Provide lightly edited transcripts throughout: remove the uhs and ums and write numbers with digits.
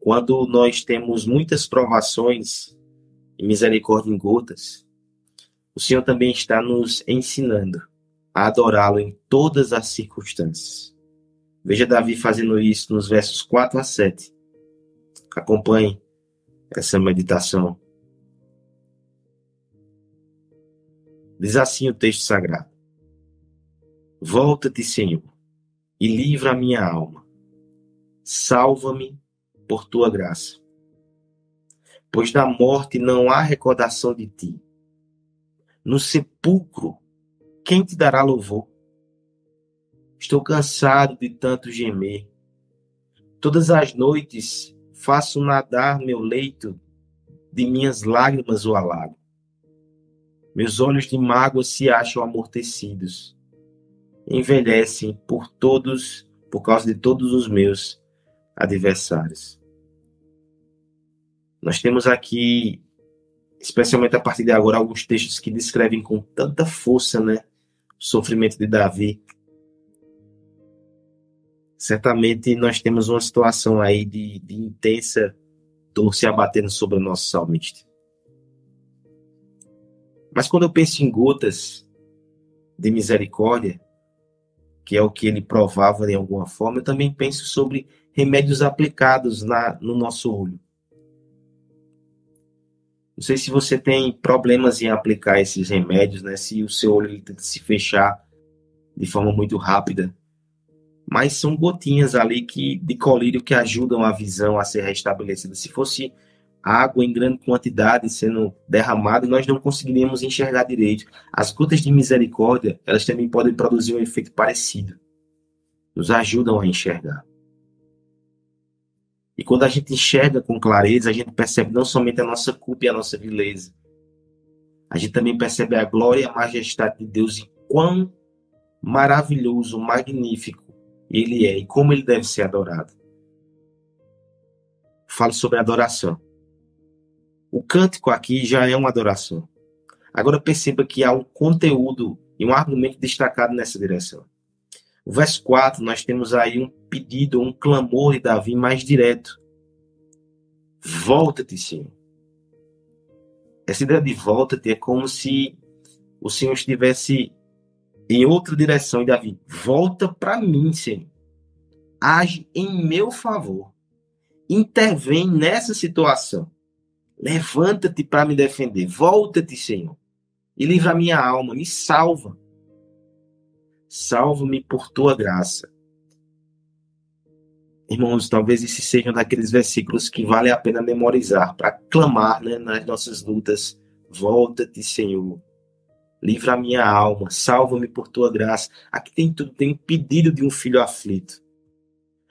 Quando nós temos muitas provações e misericórdia em gotas, o Senhor também está nos ensinando a adorá-lo em todas as circunstâncias. Veja Davi fazendo isso nos versos 4 a 7. Acompanhe essa meditação. Diz assim o texto sagrado: Volta-te, Senhor, e livra a minha alma. Salva-me por tua graça. Pois da morte não há recordação de ti. No sepulcro, quem te dará louvor? Estou cansado de tanto gemer. Todas as noites faço nadar meu leito de minhas lágrimas o alago. Meus olhos de mágoa se acham amortecidos. Envelhecem por causa de todos os meus adversários. Nós temos aqui, especialmente a partir de agora, alguns textos que descrevem com tanta força, o sofrimento de Davi. Certamente nós temos uma situação aí de intensa dor se abatendo sobre o nosso salmista. Mas quando eu penso em gotas de misericórdia, que é o que ele provava de alguma forma, eu também penso sobre remédios aplicados no nosso olho. Não sei se você tem problemas em aplicar esses remédios, se o seu olho ele tenta se fechar de forma muito rápida. Mas são gotinhas ali de colírio que ajudam a visão a ser restabelecida. Se fosse água em grande quantidade sendo derramada, nós não conseguiríamos enxergar direito. As gotas de misericórdia, elas também podem produzir um efeito parecido. Nos ajudam a enxergar. E quando a gente enxerga com clareza, a gente percebe não somente a nossa culpa e a nossa vileza. A gente também percebe a glória e a majestade de Deus e quão maravilhoso, magnífico Ele é e como Ele deve ser adorado. Falo sobre adoração. O cântico aqui já é uma adoração. Agora perceba que há um conteúdo e um argumento destacado nessa direção. O verso 4, nós temos aí um pedido, um clamor de Davi mais direto. Volta-te, Senhor. Essa ideia de volta-te é como se o Senhor estivesse em outra direção. E Davi, volta para mim, Senhor. Age em meu favor. Intervém nessa situação. Levanta-te para me defender. Volta-te, Senhor. E livra a minha alma. Me salva. Salva-me por tua graça. Irmãos, talvez esses sejam daqueles versículos que vale a pena memorizar para clamar nas nossas lutas. Volta-te, Senhor. Livra a minha alma. Salva-me por tua graça. Aqui tem tudo. Tem um pedido de um filho aflito.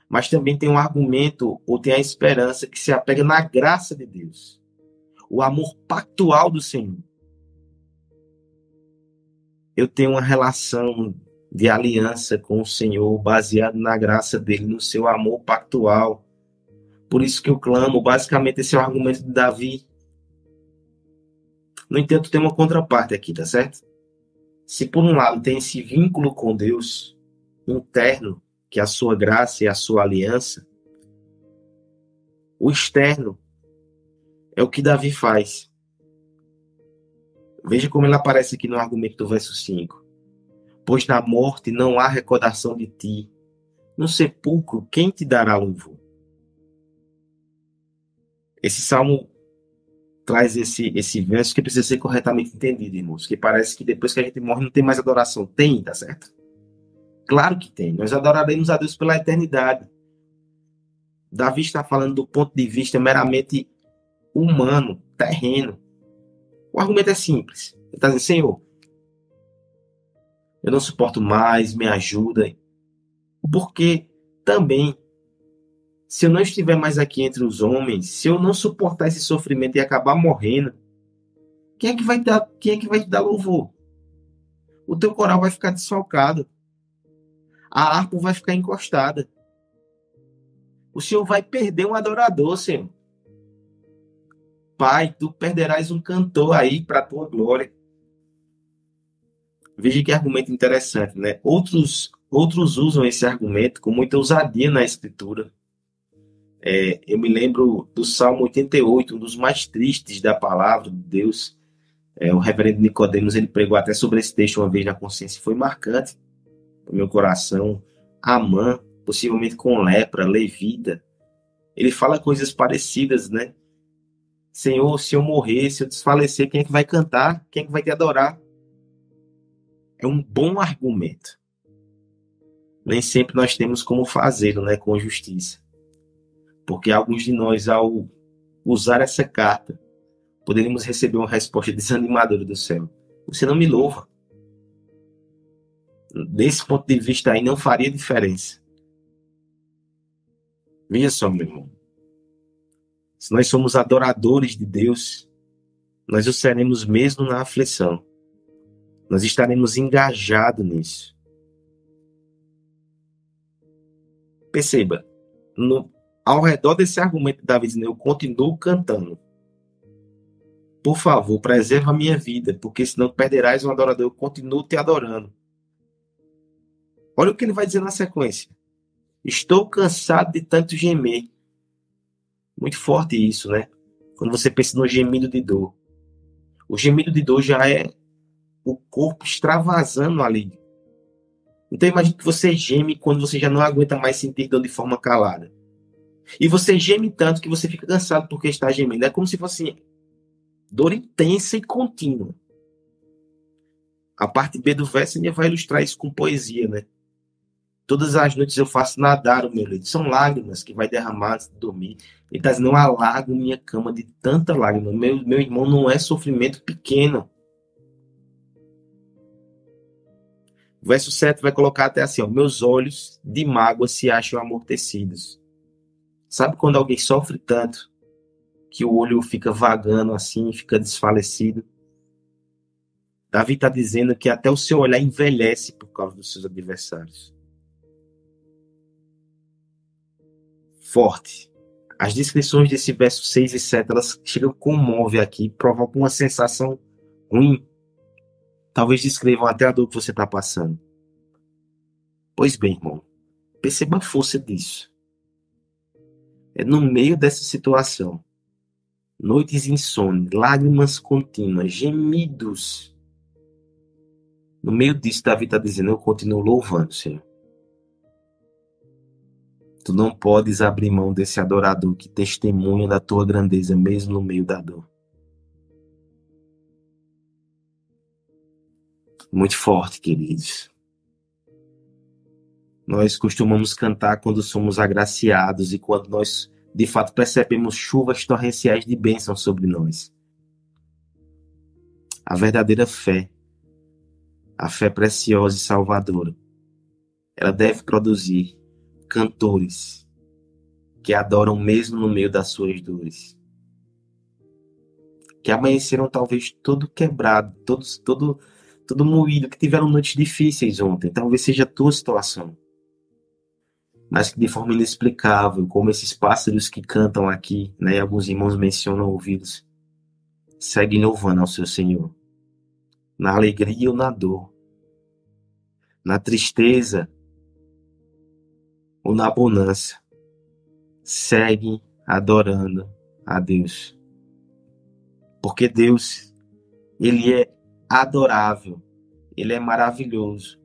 Mas também tem um argumento ou tem a esperança que se apega na graça de Deus. O amor pactual do Senhor. Eu tenho uma relação de aliança com o Senhor, baseado na graça dele, no seu amor pactual. Por isso que eu clamo, basicamente esse é o argumento de Davi. No entanto, tem uma contraparte aqui, tá certo? Se por um lado tem esse vínculo com Deus interno, que é a sua graça e a sua aliança, o externo é o que Davi faz. Veja como ele aparece aqui no argumento do verso 5. Pois na morte não há recordação de ti. No sepulcro, quem te dará louvor? Esse salmo traz esse verso que precisa ser corretamente entendido, irmãos. Que parece que depois que a gente morre não tem mais adoração. Tem, tá certo? Claro que tem. Nós adoraremos a Deus pela eternidade. Davi está falando do ponto de vista meramente humano, terreno. O argumento é simples. Ele está dizendo, Senhor, eu não suporto mais, me ajudem. Porque também, se eu não estiver mais aqui entre os homens, se eu não suportar esse sofrimento e acabar morrendo, quem é que vai te dar louvor? O teu coral vai ficar desfalcado. A harpa vai ficar encostada. O Senhor vai perder um adorador, Senhor. Pai, tu perderás um cantor aí para a tua glória. Veja que argumento interessante, Outros usam esse argumento com muita ousadia na Escritura. eu me lembro do Salmo 88, um dos mais tristes da palavra de Deus. O reverendo Nicodemus, ele pregou até sobre esse texto uma vez na Consciência, foi marcante para o meu coração. Amã, possivelmente com lepra, levida, ele fala coisas parecidas, né? Senhor, se eu morrer, se eu desfalecer, quem é que vai cantar? Quem é que vai te adorar? É um bom argumento. Nem sempre nós temos como fazê-lo, né, com justiça. Porque alguns de nós, ao usar essa carta, poderíamos receber uma resposta desanimadora do céu. Você não me louva. Desse ponto de vista aí, não faria diferença. Veja só, meu irmão. Se nós somos adoradores de Deus, nós o seremos mesmo na aflição. Nós estaremos engajados nisso. Perceba, ao redor desse argumento de Davi, eu continuo cantando. Por favor, preserva a minha vida, porque senão perderás um adorador. Eu continuo te adorando. Olha o que ele vai dizer na sequência. Estou cansado de tanto gemer. Muito forte isso, né? Quando você pensa no gemido de dor. O gemido de dor já é o corpo extravasando ali. Então imagine que você geme quando você já não aguenta mais sentir dor de forma calada. E você geme tanto que você fica cansado porque está gemendo. É como se fosse dor intensa e contínua. A parte B do verso ainda vai ilustrar isso com poesia, né? Todas as noites eu faço nadar o meu leito. São lágrimas que vai derramar antes de dormir. Ele está dizendo, não alago minha cama de tanta lágrima. Meu irmão, não é sofrimento pequeno. O verso 7 vai colocar até assim, ó, meus olhos de mágoa se acham amortecidos. Sabe quando alguém sofre tanto que o olho fica vagando assim, fica desfalecido? Davi está dizendo que até o seu olhar envelhece por causa dos seus adversários. Forte. As descrições desse verso 6 e 7, elas chegam, comovem aqui, provocam uma sensação ruim. Talvez descrevam até a dor que você está passando. Pois bem, irmão, perceba a força disso. É no meio dessa situação, noites insones, lágrimas contínuas, gemidos. No meio disso, Davi está dizendo, eu continuo louvando, Senhor. Tu não podes abrir mão desse adorador que testemunha da tua grandeza, mesmo no meio da dor. Muito forte, queridos. Nós costumamos cantar quando somos agraciados e quando nós, de fato, percebemos chuvas torrenciais de bênção sobre nós. A verdadeira fé, a fé preciosa e salvadora, ela deve produzir cantores que adoram mesmo no meio das suas dores. Que amanheceram talvez todo quebrado, todo moído, que tiveram noites difíceis ontem. Talvez seja a tua situação. Mas que de forma inexplicável, como esses pássaros que cantam aqui, né, alguns irmãos mencionam ouvidos, seguem louvando ao seu Senhor, na alegria ou na dor, na tristeza ou na bonança, seguem adorando a Deus, porque Deus, Ele é adorável, Ele é maravilhoso,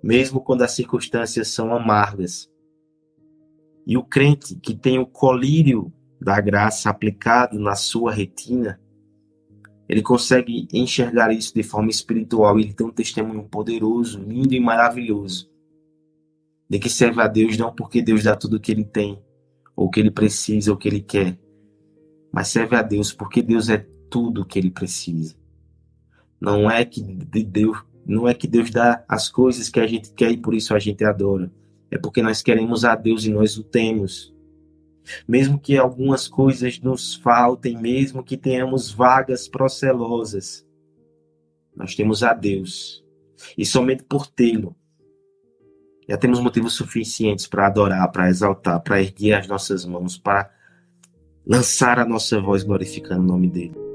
mesmo quando as circunstâncias são amargas. E o crente que tem o colírio da graça aplicado na sua retina, ele consegue enxergar isso de forma espiritual. Ele tem um testemunho poderoso, lindo e maravilhoso, de que serve a Deus não porque Deus dá tudo o que ele tem, ou o que ele precisa, ou o que ele quer, mas serve a Deus porque Deus é tudo o que ele precisa. Não é que Deus dá as coisas que a gente quer e por isso a gente adora. É porque nós queremos a Deus e nós o temos. Mesmo que algumas coisas nos faltem, mesmo que tenhamos vagas procelosas, nós temos a Deus. E somente por tê-lo, já temos motivos suficientes para adorar, para exaltar, para erguer as nossas mãos, para lançar a nossa voz glorificando o nome dele.